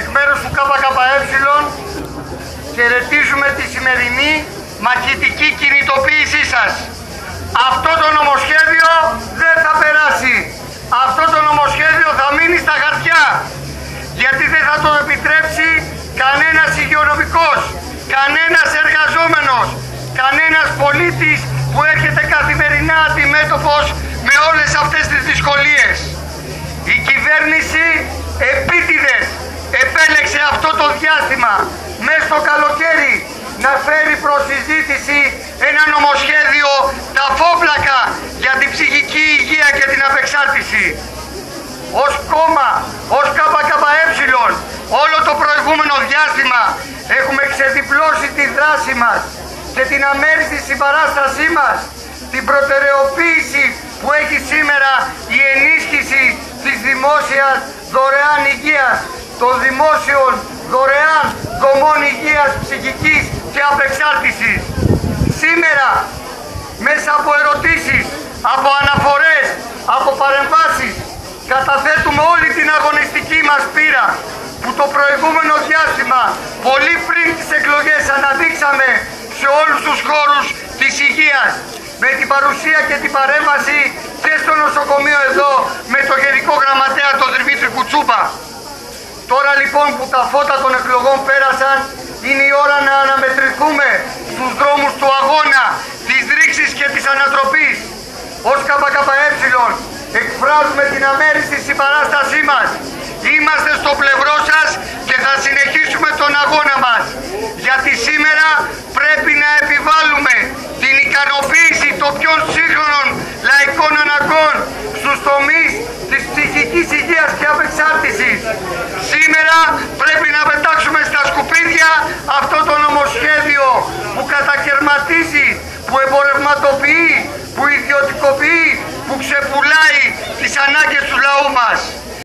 εκ μέρους του ΚΚΕ χαιρετίζουμε τη σημερινή μαχητική κινητοποίησή σας. Αυτό το νομοσχέδιο δεν θα περάσει. Αυτό το νομοσχέδιο θα μείνει στα χαρτιά. Γιατί δεν θα το επιτρέψει κανένας υγειονομικός, κανένας εργαζόμενος, κανένας πολίτης που έρχεται καθημερινά αντιμέτωπος με όλες αυτές τις δυσκολίες. Η κυβέρνηση επίτηδες επέλεξε αυτό το διάστημα μέσα στο καλοκαίρι να φέρει προς συζήτηση ένα νομοσχέδιο ταφόπλακα για την ψυχική υγεία και την απεξάρτηση. Ως κόμμα, ως ΚΚΕ, όλο το προηγούμενο διάστημα έχουμε ξεδιπλώσει τη δράση μας και την αμέριστη συμπαράστασή μας, την προτεραιοποίηση που έχει σήμερα η ενίσχυση της δημόσιας δωρεάν υγείας, των δημόσιων δωρεάν δομών υγείας ψυχικής και απεξάρτησης. Σήμερα, μέσα από ερωτήσεις, από αναφορές, από παρεμβάσεις, καταθέτουμε όλη την αγωνιστική μας πείρα που το προηγούμενο διάστημα, πολύ πριν τις εκλογές, αναδείξαμε σε όλους τους χώρους της υγείας, με την παρουσία και την παρέμβαση και στο νοσοκομείο εδώ με τον Γενικό Γραμματέα τον Δημήτρη Κουτσούπα. Τώρα λοιπόν που τα φώτα των εκλογών πέρασαν, είναι η ώρα να αναμετρηθούμε στους δρόμους του αγώνα, της ρήξης και της ανατροπής. Ως ΚΚΕ εκφράζουμε την αμέριστη συμπαράστασή μας. Είμαστε στο πλευρό σας και θα συνεχίσουμε τον αγώνα μας. Γιατί σήμερα πρέπει να επιβάλλουμε την ικανοποίηση των πιο σύγχρονων λαϊκών αναγκών στους τομείς της ψυχικής υγείας και απεξάρτησης. Σήμερα πρέπει να πετάξουμε στα σκουπίδια αυτό το νομοσχέδιο που κατακερματίζει, που εμπορευματοποιεί